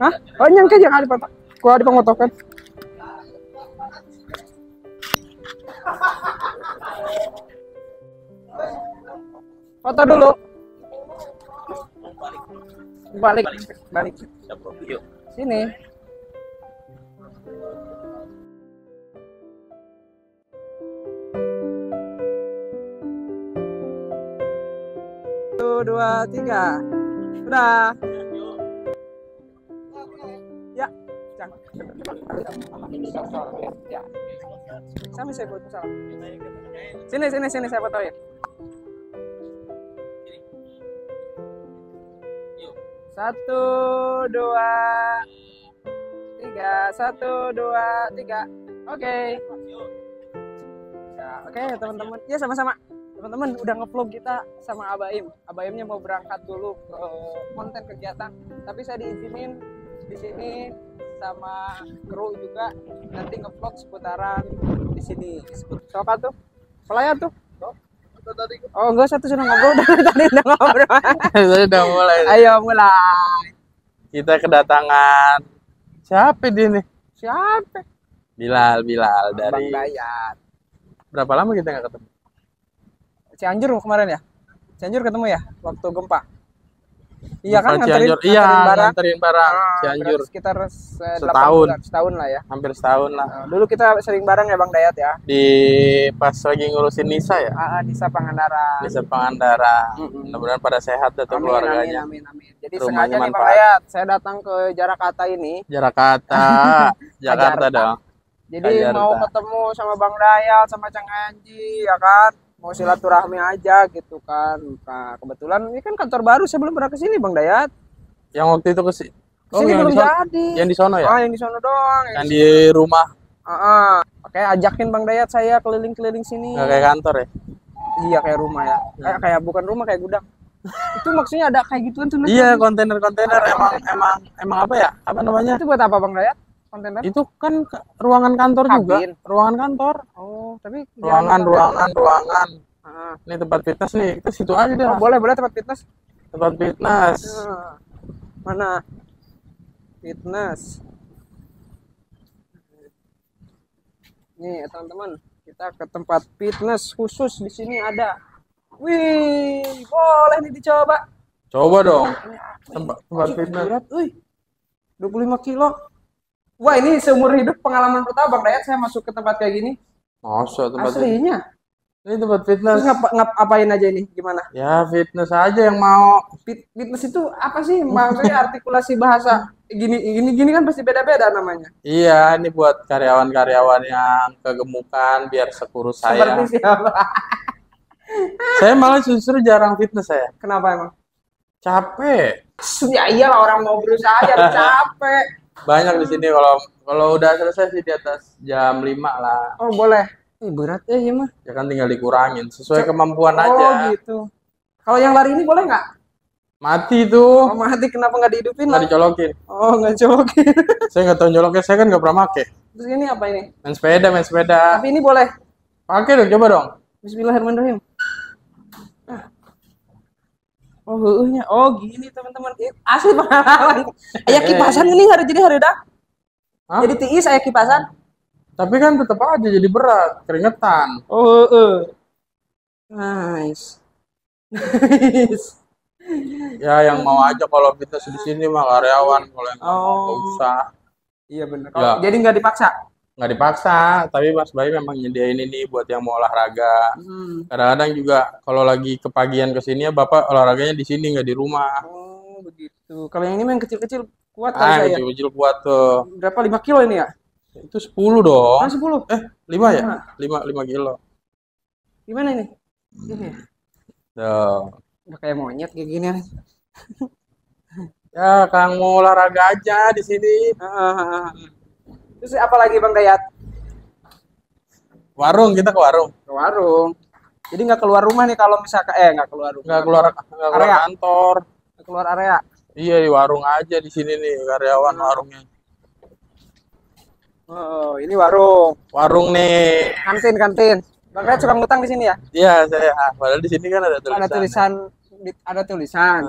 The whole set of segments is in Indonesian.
Hah? Oh, nyangka jangan dipotong. Gua dipengotokan. Foto dulu. Balik. Sini. Satu, dua, tiga. Udah. Ya. Saya foto salam. Sini saya fotoin. Satu, dua, tiga. Satu, dua, tiga. Oke. Nah, oke, teman-teman. Ya, sama-sama. Teman-teman udah nge-vlog kita sama Abaim. Abaimnya mau berangkat dulu ke konten kegiatan. Tapi saya diizinin di sini sama kru juga nanti nge-vlog seputaran di sini. Siapa tuh? Pelayar tuh. Oh, enggak, satu sudah ngobrol dari tadi udah ngobrol. Sudah mulai. Ayo mulai. Kita kedatangan siapa dia nih? Siapa? Bilal dari Bang Dayat. Berapa lama kita nggak ketemu? Cianjur kemarin ya? Cianjur ketemu ya waktu gempa. Iya kan, nganterin barang Cianjur. Sekitar setahun lah ya. Hampir setahun lah. Dulu kita sering bareng ya Bang Dayat ya. Di pas lagi ngurusin Nisa ya. Nisa Pangandara. Mudah-mudahan pada sehat atau keluarganya. Amin. Jadi sengaja nih Bang Dayat, saya datang ke Jakarta ini. Jakarta dong. Jadi mau ketemu sama Bang Dayat, sama Ceng Anji ya kan. Mau silaturahmi aja gitu kan. Nah, kebetulan ini kan kantor baru, saya belum pernah ke sini Bang Dayat. Yang waktu itu kesini belum jadi. Yang di sono ya? Yang di sono doang. Yang di rumah. Oke, ajakin Bang Dayat saya keliling-keliling sini. Nggak kayak kantor ya? Iya, kayak rumah ya. Kayak bukan rumah, kayak gudang. Itu maksudnya ada kayak gituan tuh. Iya, kontainer-kontainer emang apa ya? Apa namanya? Itu buat apa Bang Dayat? Kontainer? Itu kan ruangan kantor. Kabin juga, ruangan kantor. Oh, tapi ruangan. Ini tempat fitness nih, kita situ aja deh. Oh, boleh tempat fitness. Mana? Fitness. Nih, teman-teman, kita ke tempat fitness khusus di sini ada. Wih, boleh nih dicoba. Coba dong. Tempat fitness. Berat, 25 kilo. Wah, ini seumur hidup pengalaman pertama Bang Dayat saya masuk ke tempat kayak gini. Masa tempat aslinya? Ini tempat fitness. Terus ngapain aja ini? Gimana? Ya fitness aja yang mau. Fitness itu apa sih? Maksudnya artikulasi bahasa gini kan pasti beda-beda namanya. Iya, ini buat karyawan-karyawan yang kegemukan biar sekurus saya. Seperti siapa? Saya malah justru jarang fitness saya. Kenapa emang? Capek. Ya iyalah, orang mau berusaha jadi capek. Banyak di sini kalau udah selesai sih di atas jam 5 lah. Oh, boleh. Berat ya mah. Ya kan tinggal dikurangin sesuai kemampuan aja. Oh, gitu. Kalau yang lari ini boleh nggak? Mati tuh. Oh, mati kenapa nggak dihidupin? Nggak dicolokin. Oh, nggak colokin. Saya nggak tahu nyoloknya, saya kan nggak pernah make. Terus ini apa ini? Main sepeda. Tapi ini boleh. Pakai dong, coba dong. Bismillahirrahmanirrahim. Oh gini teman-teman, asli pengalaman. Ayah kipasan ini harus jadi hari dah. Hah? Jadi tiis ayah kipasan. Tapi kan tetap aja jadi berat, keringetan. Nice. Ya yang mau aja kalau kita di sini mah karyawan, kalau yang nggak usah. Iya benar. Jadi nggak dipaksa. Nggak dipaksa, tapi Mas Baim memang nyediain ini buat yang mau olahraga. Kadang-kadang juga kalau lagi kepagian kesini ya Bapak olahraganya di sini, nggak di rumah. Oh begitu. Kalau yang ini main kecil-kecil kuat kan saya? Kecil-kecil kuat tuh. Berapa 5 kilo ini ya? Itu 10 dong. 10? 5 ya? 5 kilo. Gimana ini? Gini ya? Tuh. Udah kayak monyet kayak gini. Ya Kang mau olahraga aja di sini. Terus apa lagi Bang Dayat? Warung, kita ke warung. Ke warung. Jadi nggak keluar rumah nih kalau misalkan nggak keluar rumah. Nggak keluar area. Kantor. Nggak keluar area. Iya di warung aja di sini nih karyawan warungnya. Oh ini warung. Warung nih. Kantin. Bang Dayat suka ngutang di sini ya? Iya saya. Padahal di sini kan ada tulisan. ada tulisan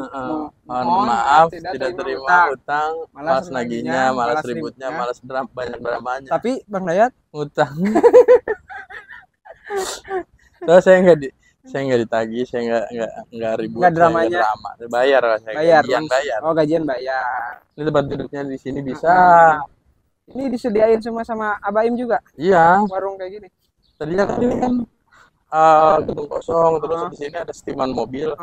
mohon maaf tidak terima utang, malas nagihnya, malas ributnya, malas banyak-banyak. Tapi Bang Dayat utang. Terus saya nggak ditagih, saya nggak ribut, nggak drama, bayar lah, saya gajian bayar. Oh gajian bayar. Ini tempat duduknya di sini bisa. Ini disediain semua sama Abaim juga. Iya. Warung kayak gini. Tadinya kan ini kan gedung kosong, terus di sini ada setiman mobil.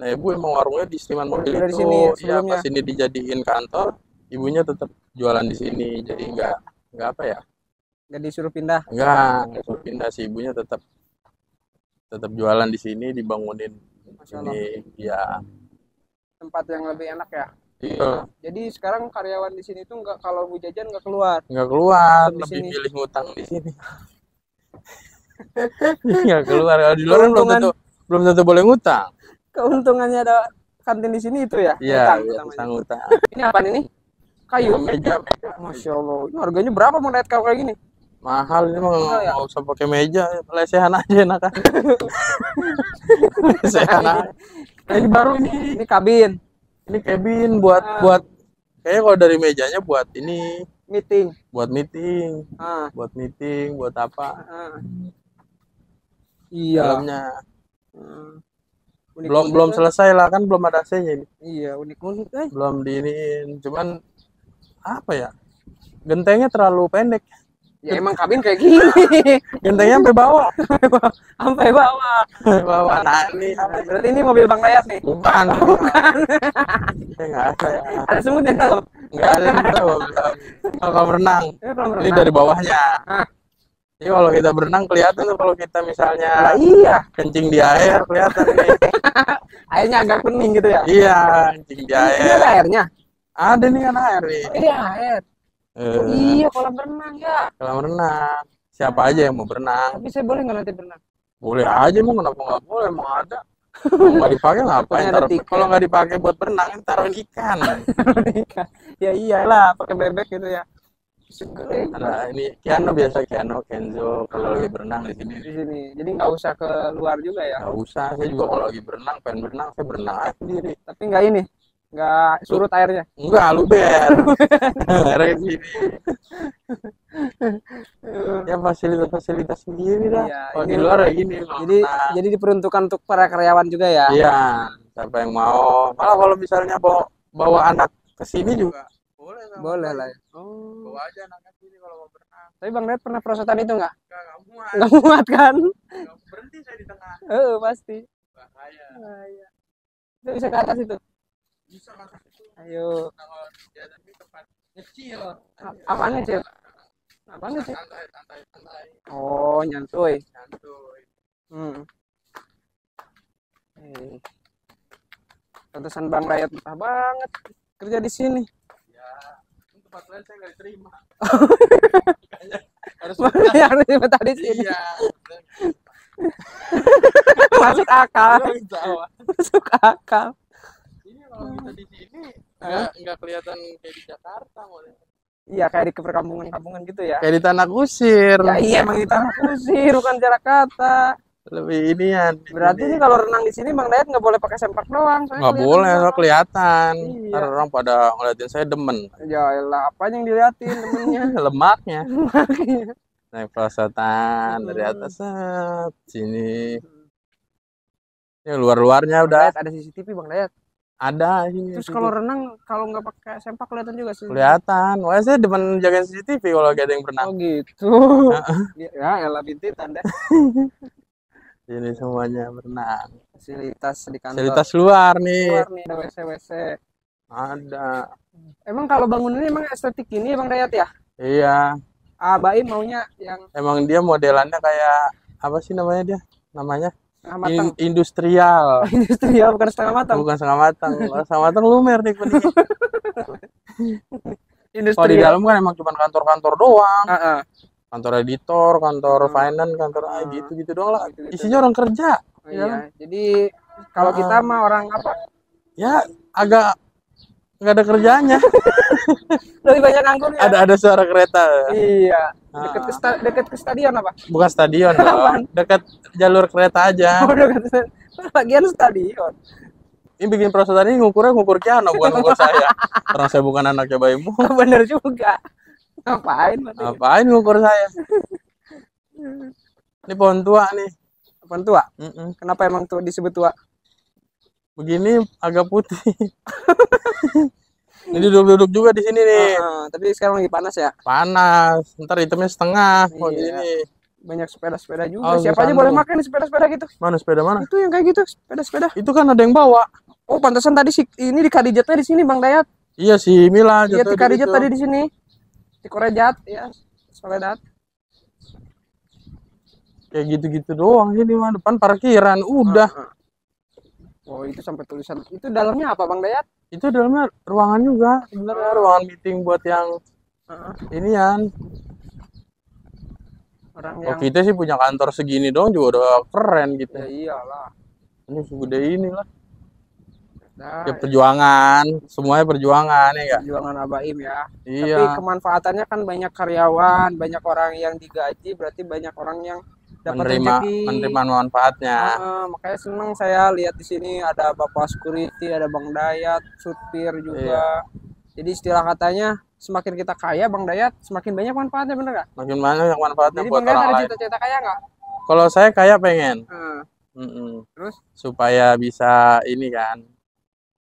Nah ibu emang warungnya di setiman mobil itu. Di sini, ya pas ini dijadiin kantor, ibunya tetap jualan di sini. Jadi nggak apa ya? Nggak disuruh pindah. Nggak disuruh pindah sih, ibunya tetap jualan di sini, dibangunin ini ya tempat yang lebih enak ya. Iya. Jadi sekarang karyawan di sini tuh nggak, kalau mau jajan nggak keluar. Nggak keluar, lebih pilih ngutang di sini. Nggak keluar, kalau di luar belum tentu boleh ngutang. Keuntungannya ada kantin di sini itu ya. Iya. Ngutang. Ini apa ini? Kayu. Meja. Masya Allah. Ini harganya berapa Bang Dayat kayak gini? Mahal ini mah nggak usah pakai meja, lesehan aja enak kan. Lesehan aja. Ini baru ini kabin. Ini kabin buat kayaknya kalau dari mejanya buat ini meeting. Buat meeting. Buat meeting, buat apa? Iya. Dalamnya. Belum selesai lah kan, belum ada AC-nya ini. Iya, unik-unik. Belum diiniin, cuman apa ya? Gentengnya terlalu pendek. Ya emang kabin kayak gini. Gentengnya sampai bawah. Sampai bawah. Bawah. Nah, berarti ini mobil Bang Dayat nih. Bukan. Enggak ada. Ada semut di dalam. Enggak ada di dalam. Kalau kamu berenang. Ini dari bawahnya. Jadi kalau kita berenang kelihatan tuh, kalau kita misalnya kencing di air kelihatan nih. Airnya agak kuning gitu ya. Iya, kencing di air. Ini ada airnya. Ada nih kan air nih. Ini air. Iya, kolam renang ya. Kolam renang. Siapa aja yang mau berenang? Tapi saya boleh nggak nanti berenang? Boleh aja, mau kenapa nggak boleh? Mau ada. Nggak dipakai ngapain? Kalau nggak dipakai buat berenang, taruhin ikan. Ya iyalah, pakai bebek gitu ya. Nah, ini Kiano Kenzo kalau lagi berenang di sini. Di sini. Jadi nggak usah keluar juga ya? Nggak usah. Saya juga kalau lagi berenang, pengen berenang, saya berenang aja sendiri. Tapi nggak ini. Enggak surut airnya? Enggak, luber. Airnya di sini. Ya fasilitas sendiri lah. Ya, kalau di luar kayak gini. Jadi diperuntukkan untuk para karyawan juga ya? Iya, siapa yang mau. Malah kalau misalnya bawa anak ke sini juga. Boleh lah ya. Bawa aja anaknya ke sini kalau mau berenang. Tapi Bang Dayat pernah perosotan itu enggak? Enggak muat. Enggak muat kan? Enggak berhenti saya di tengah. Pasti. Bahaya. Itu bisa ke atas itu? Bisa masak itu. Ayo. Kalau jalan ini tempat ngecil. Apaan ngecil? Santai. Oh, nyantuy. Pantesan Bang Dayat betah banget kerja di sini. Ya, tempat lain saya nggak diterima. Harus betah di sini. Iya. Masuk akal. Kalau kita di sini nggak kelihatan kayak di Jakarta, boleh. Iya, kayak di perkampungan-kampungan gitu ya. Kayak di Tanah Kusir. Ya, iya, emang di Tanah Kusir, bukan jarak kata. Lebih inian. Berarti sih kalau renang di sini Bang Dayat nggak boleh pakai sempak doang. Nggak boleh, soalnya kelihatan. Iya. Ntar orang pada ngeliatin saya demen. Yaelah, apa yang diliatin demennya? Lemaknya. Naik perosotan dari atas sini. Ya luar-luarnya udah. Ada CCTV Bang Dayat. Ada ini. Terus kalau renang kalau nggak pakai sempak kelihatan juga sih. Kelihatan. Wah, saya demen jagain CCTV kalau gak ada yang berenang. Oh gitu. Ya elah bintitan deh. Ini semuanya berenang. Fasilitas di kantor. Fasilitas luar nih. Luar nih, ada WC. Ada. Emang kalau bangunannya emang estetik ini Bang Dayat ya? Iya. Abaim maunya yang emang dia modelannya kayak apa sih namanya dia? Namanya industrial. Industrial bukan setengah matang. Bukan setengah matang. Kalau setengah matang lumer nih kuningnya. Kalau di dalam kan emang cuma kantor-kantor doang. Kantor editor, kantor finance, kantor gitu-gitu doang lah. Isinya orang kerja. Iya. Jadi kalau kita mah orang apa? Ya agak nggak ada kerjanya. Lebih banyak anggur ya? Ada suara kereta. Iya. Dekat ke stadion apa? Bukan stadion dong. Dekat jalur kereta aja. Oh, dekat. Bagian stadion. Ini bikin proses tadi ngukur Kiano, bukan ngukur saya. Karena saya bukan anaknya Baim. Bener juga. Ngapain ngukur saya? Ini pohon tua nih. Pohon tua? Kenapa emang tua disebut tua? Begini agak putih. Ini duduk-duduk juga di sini nih. Tapi sekarang lagi panas ya? Panas. Ntar hitamnya setengah. Iya. Gini. Banyak sepeda-sepeda juga. Siapa aja boleh makan sepeda-sepeda gitu. Mana sepeda mana? Itu yang kayak gitu, sepeda-sepeda. Itu kan ada yang bawa. Oh, pantasan tadi ini di Kadijatnya di sini Bang Dayat. Iya si Mila. Iya di Kadijat tadi di sini. Di Korejat ya, Soledad. Kayak gitu-gitu doang ini mah depan parkiran. Udah. Oh itu sampai tulisan itu dalamnya apa Bang Dayat? Itu dalamnya ruangan juga, sebenarnya ruangan meeting buat yang inian. Orang yang... Oh, kita sih punya kantor segini dong juga udah keren gitu. Ya iyalah. Ini segede ini lah. Nah, ya perjuangan, semuanya perjuangan ya enggak? Perjuangan Abaim ya. Iya. Tapi kemanfaatannya kan banyak karyawan, banyak orang yang digaji, berarti banyak orang yang menerima manfaatnya. Makanya senang saya lihat di sini ada Bapak security, ada Bang Dayat, supir juga. Iya. Jadi istilah katanya semakin kita kaya Bang Dayat, semakin banyak manfaatnya, bener nggak? Makin banyak manfaatnya. Jadi buat orang lain. Ada cita-cita kaya nggak? Kalau saya kaya pengen. Terus? Supaya bisa ini kan.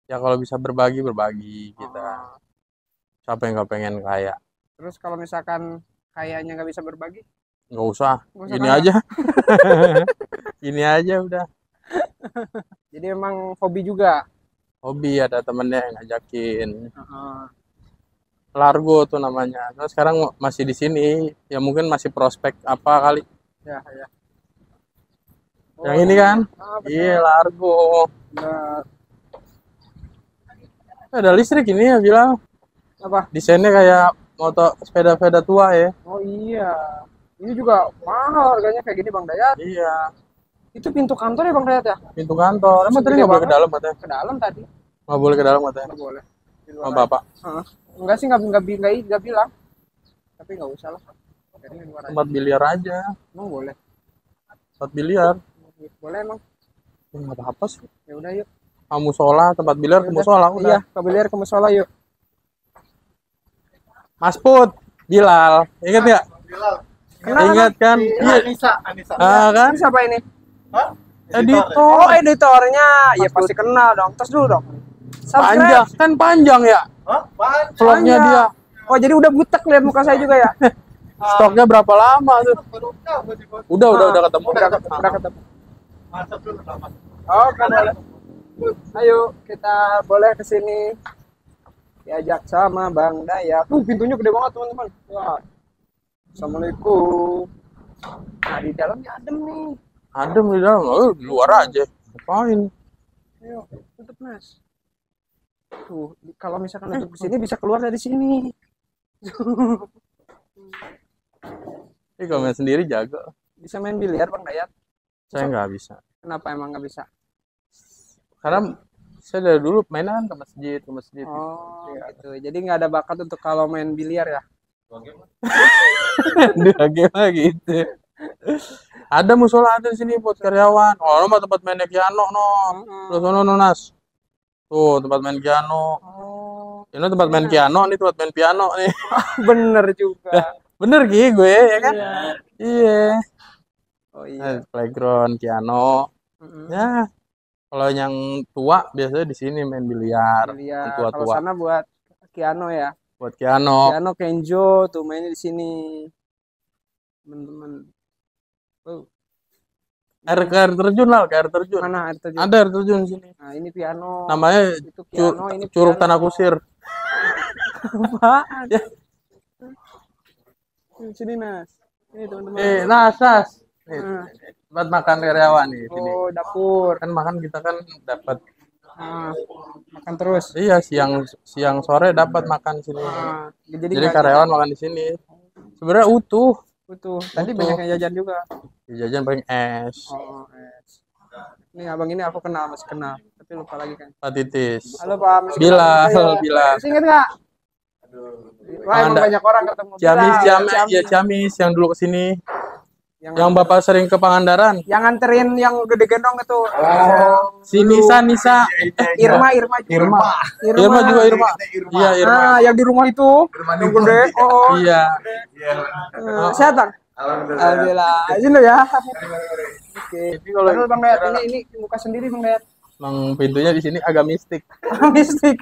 Ya kalau bisa berbagi kita. Siapa yang nggak pengen kaya? Terus kalau misalkan kayanya nggak bisa berbagi? Nggak usah, ini aja. Ini aja udah. Jadi emang hobi juga? Hobi, ada temennya yang ngajakin. Largo tuh namanya. Nah, sekarang masih di sini, ya mungkin masih prospek apa kali. Ya. Oh, yang ini kan? Iya, Largo. Benar. Ada listrik ini ya, Bilal. Apa? Desainnya kayak motor sepeda-sepeda tua ya. Oh iya. Ini juga mahal harganya kayak gini Bang Dayat. Iya. Itu pintu kantor ya Bang Dayat ya? Pintu kantor. Emang tadi nggak boleh ke dalam katanya? Ke dalam tadi. Nggak boleh ke dalam katanya? Nggak boleh. Oh, Bapak? Enggak sih, nggak bilang. Tapi nggak usah lah. Tempat biliar aja. Emang boleh? Tempat biliar? Boleh emang. Nggak apa-apa sih. Ya udah yuk. Kamu sholat, tempat biliar ke musola udah. Iya, ke biliar ke musola yuk. Mas Put, Bilal. Ingat nggak? Bilal. Ingat kan? Iya, Anissa. Ah, kan siapa ini? Hah? Editor. Oh, editornya. Ya pasti kenal dong. Terus dulu dong. Subscribe. Panjang, kan panjang ya? Hah? Panjang. Vlognya dia. Oh, jadi udah butek lihat muka saya juga ya? Stoknya berapa lama tuh? Udah ketemu. Udah ketemu. Masuk dulu lama. Oh, kan boleh. Ayo, kita boleh ke sini. Diajak sama Bang Dayat. Tuh, pintunya gede banget, teman-teman. Wah. Assalamualaikum. Nah, di dalamnya adem nih. Adem di dalam. Di luar aja. Ngapain? Ayo, tutup Mas. Tuh, kalau misalkan tutup ke sini bisa keluar dari sini. Ini kalau main sendiri jago. Bisa main biliar Bang Dayat? Saya nggak bisa. Kenapa emang nggak bisa? Karena saya dari dulu mainan ke masjid. Oh, gitu. Jadi nggak ada bakat untuk kalau main biliar ya? Dua game gitu. Ada musola ada di sini buat karyawan. Oh, mah tempat main Kiano Terus Nas. Tuh, tempat main Kiano. Ini tempat main Kiano, ini tempat main piano nih. Bener juga. Bener Ki gue ya kan? Iya. Oh iya. Playground Kiano. Ya. Kalau yang tua biasanya di sini main biliar. Kalau sana buat Kiano ya. Buat Kiano Kenzo tuh mainnya di sini, teman-teman. Air terjun. Mana air terjun? Ada air terjun di sini. Nah, ini Kiano. Namanya itu Kiano, ini Curug Tanah Kusir. Apaan? Ya. Sini Nas. Ini teman-teman. Nas. Buat makan karyawan nih sini. Oh, dapur. Kan makan kita kan dapat. Makan terus. Iya, siang sore dapat makan sini. Jadi karyawan makan di sini. Sebenarnya utuh. Tadi banyaknya jajan juga. Jajan paling es. Es. Nih abang ini aku masih kenal, tapi lupa lagi kan. Pak Titis. Halo Pak. Bilal. Ingat nggak? Aduh. Wah, emang banyak orang ketemu. Ciamis yang dulu kesini. Yang Bapak sering ke Pangandaran? Yang nganterin yang gede gendong itu. Oh, si Nisa. Irma juga. Iya, Irma. Nah, yang di rumah itu. Yang gede. Oh. Iya. Sehat, Bang? Alhamdulillah. Izin lo ya. Oke. Tapi kalau Bang Dayat ini buka sendiri, Bang Dayat. Emang pintunya di sini agak mistik. Mistik.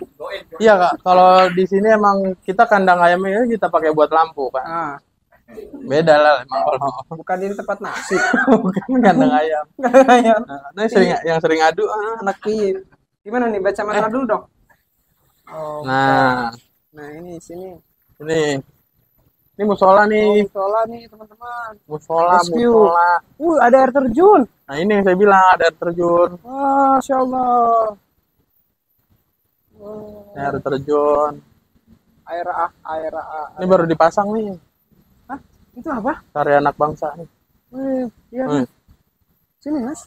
Iya, Kak. Kalau di sini emang kita kandang ayamnya kita pakai buat lampu, Pak. Ah. Beda lah emang kalau bukan di tempat nasi. Bukan kandang ayam. Nah, yang sering adu anak kecil. Gimana nih, baca mantra dulu dong. Oh, nah, ini sini. Ini musola nih. Musola nih, teman-teman. Musola. Ada air terjun. Nah, ini yang saya bilang ada air terjun. Masya Allah. Air terjun. Air. Ini baru dipasang nih. Hah? Itu apa? Karya anak bangsa nih. Iya. Sini, Mas.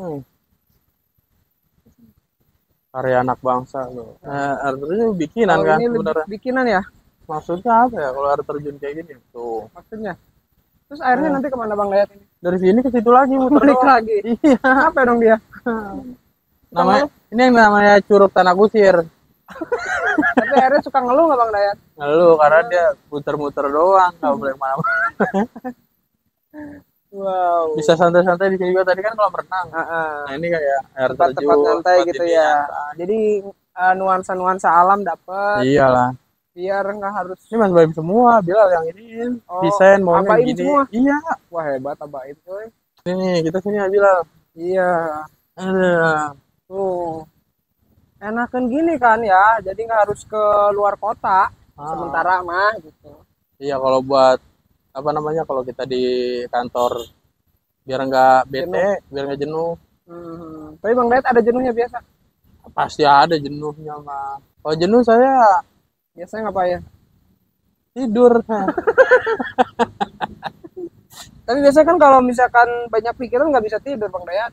Karya anak bangsa tuh. Air terjun bikinan kan sebenarnya. Bikinan ya? Maksudnya apa ya kalau air terjun kayak gini tuh? Maksudnya? Terus airnya nanti kemana Bang Dayat ini? Dari sini ke situ lagi, muter lagi. Iya. Apa dong dia? Namanya ini yang namanya Curug Tanah Kusir. Tapi airnya suka ngeluh nggak Bang Dayat? Ngeluh karena dia muter-muter doang, nggak boleh kemana-mana. Wow. Bisa santai-santai di sini juga tadi kan kalau berenang. Nah ini kayak air terjun. Tempat santai gitu ya. Jadi nuansa-nuansa alam dapet. Iyalah. Biar nggak harus ini Mas Baim semua, Bilal yang ini desain mau gini semua. Iya, wah hebat Abaim coy. Ini kita sini ya Bilal. Iya. Tuh enakan gini kan ya, jadi nggak harus ke luar kota sementara mah gitu. Iya, kalau buat apa namanya kalau kita di kantor biar nggak bete, biar nggak jenuh. Tapi Bang Dayat ada jenuhnya biasa? Pasti ada jenuhnya mah. Kalau jenuh saya biasanya ngapain? Tidur. Tapi biasanya kan kalau misalkan banyak pikiran nggak bisa tidur Bang Dayat.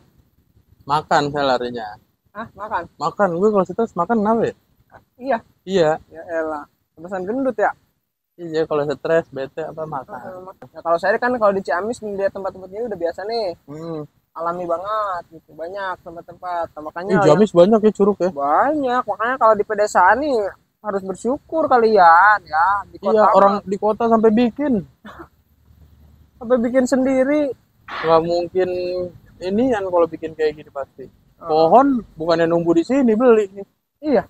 Makan saya larinya. Ah makan? Makan, gue kalau stres makan kenapa ya? Iya. Iya. Ya elah, kebiasaan gendut ya? Iya, kalau stres, bete apa makan. Nah, kalau saya kan kalau di Ciamis melihat tempat-tempat ini udah biasa nih. Alami banget gitu, banyak tempat-tempat. Makanya. Di Ciamis banyak ya curug ya? Banyak, makanya kalau di pedesaan nih harus bersyukur kalian ya di kota. Iya, orang di kota sampai bikin sendiri nggak mungkin ini kan kalau bikin kayak gini pasti pohon bukannya nunggu di sini beli nih. Iya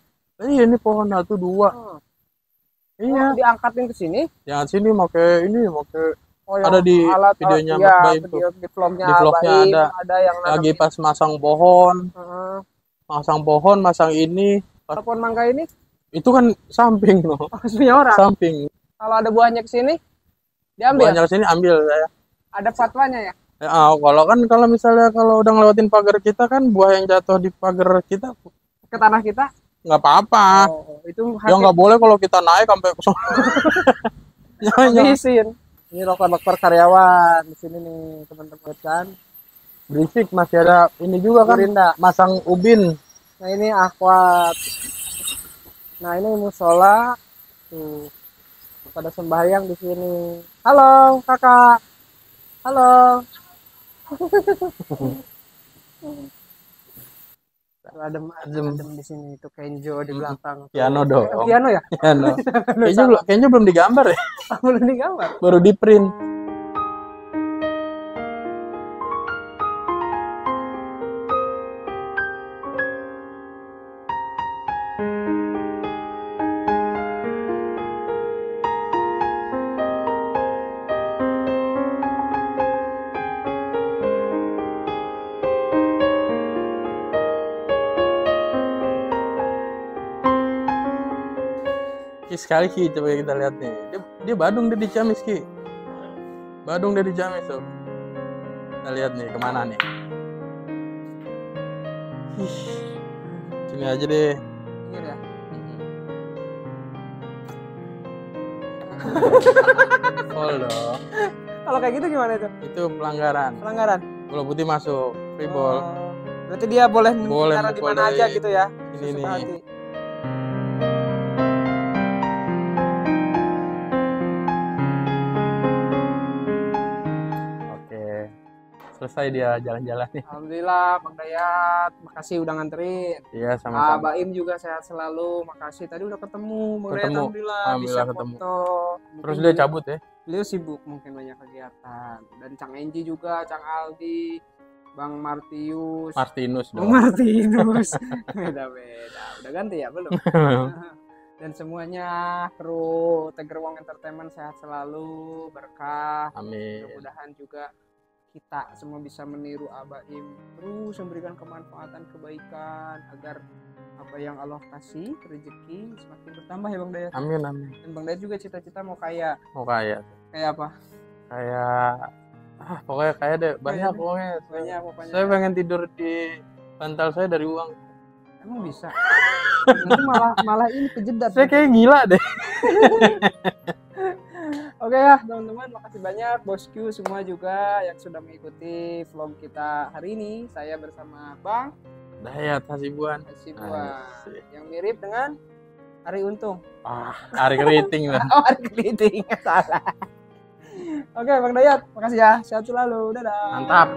ini pohon 1 2 iya diangkatin ke sini yang sini pakai ini pakai ada di alat, videonya Mas Baim tuh di vlognya Baim, ada yang lagi pas masang pohon masang ini pohon mangga ini. Itu kan samping loh. Maksudnya orang. Samping. Kalau ada buahnya ke sini diambil. Buahnya ke sini ambil saya. Ada fatwanya ya? Kalau kan kalau udah ngelewatin pagar kita kan buah yang jatuh di pagar kita ke tanah kita nggak apa-apa. Itu hasil. Ya nggak boleh kalau kita naik sampai ke sana. Izin. Ini roker-roker karyawan di sini nih teman-teman kan. Berisik masih ada ini juga kan. Berinda. Masang ubin. Nah ini akwat. Nah ini musola tuh pada sembahyang di sini. Halo kakak, halo. adem di sini itu Kenzo di belakang. Kiano dong. Kiano ya. Kiano. Kenzo belum digambar ya. Belum digambar. Baru di print. Sekali Ki, coba kita lihat nih. Dia Badung, dia di Ciamis Ki. Badung dia di Ciamis tuh. Kita lihat nih kemana nih. Sini aja deh. Pinggir ya. Dong. Kalau kayak gitu gimana itu? Itu pelanggaran. Pelanggaran. Bola putih masuk, free ball. Berarti dia boleh bicara di mana aja gitu ya. Ini nih. selesai dia jalan-jalan nih. Alhamdulillah Bang Dayat, makasih udah nganterin. Iya, sama-sama. Abaim juga sehat selalu, makasih. Tadi udah ketemu Bang Dayat, alhamdulillah bisa ketemu. Foto. Terus dia cabut ya? Beliau sibuk mungkin banyak kegiatan. Dan Ceng Anji juga, Cang Aldi, Bang Martinus. Bang Martinus. Beda-beda. Udah ganti ya belum? Dan semuanya kru Tiger Wong Entertainment sehat selalu, berkah. Amin. Mudah-mudahan juga kita semua bisa meniru Abaim, terus memberikan kemanfaatan kebaikan agar apa yang Allah kasih rezeki semakin bertambah ya Bang Dayat. Amin amin. Dan Bang Dayat juga cita-cita mau kaya. Mau kaya. Kayak apa? Kayak pokoknya kaya deh, banyak uangnya. Banyak pokoknya. Saya pengen tidur di bantal saya dari uang. Emang bisa? Nanti malah ini kejedat. Saya kayak gila deh. Oke ya teman-teman, makasih banyak bosku semua juga yang sudah mengikuti vlog kita hari ini. Saya bersama Bang Dayat Hasibuan. Yang mirip dengan Ari Untung. Ari Keriting lah. Ari Keriting, salah. Oke Bang Dayat, makasih ya. Sehat selalu. Dadah. Mantap.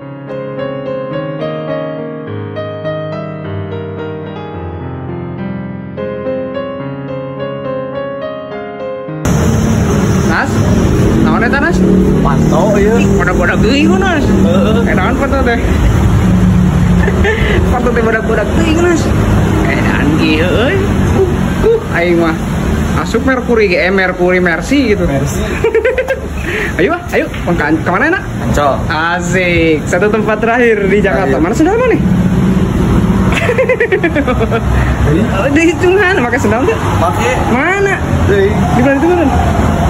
Nas, naon eta Nas? Panto ieu. Bodak-bodak geuing ku Nas. Heeh. Edan panto teh. Panto teh bodak-bodak geuing Nas. Edan ieu euy. Aing mah asup Mercury ge, Mercury Mercy gitu. Mercy. Ayo, ke mana enak? Ancol. Asik. Satu tempat terakhir di Jakarta. Mana sendal mana? Di hitungan, pakai sendal enggak? Pakai. Mana? Di bulan itu kan.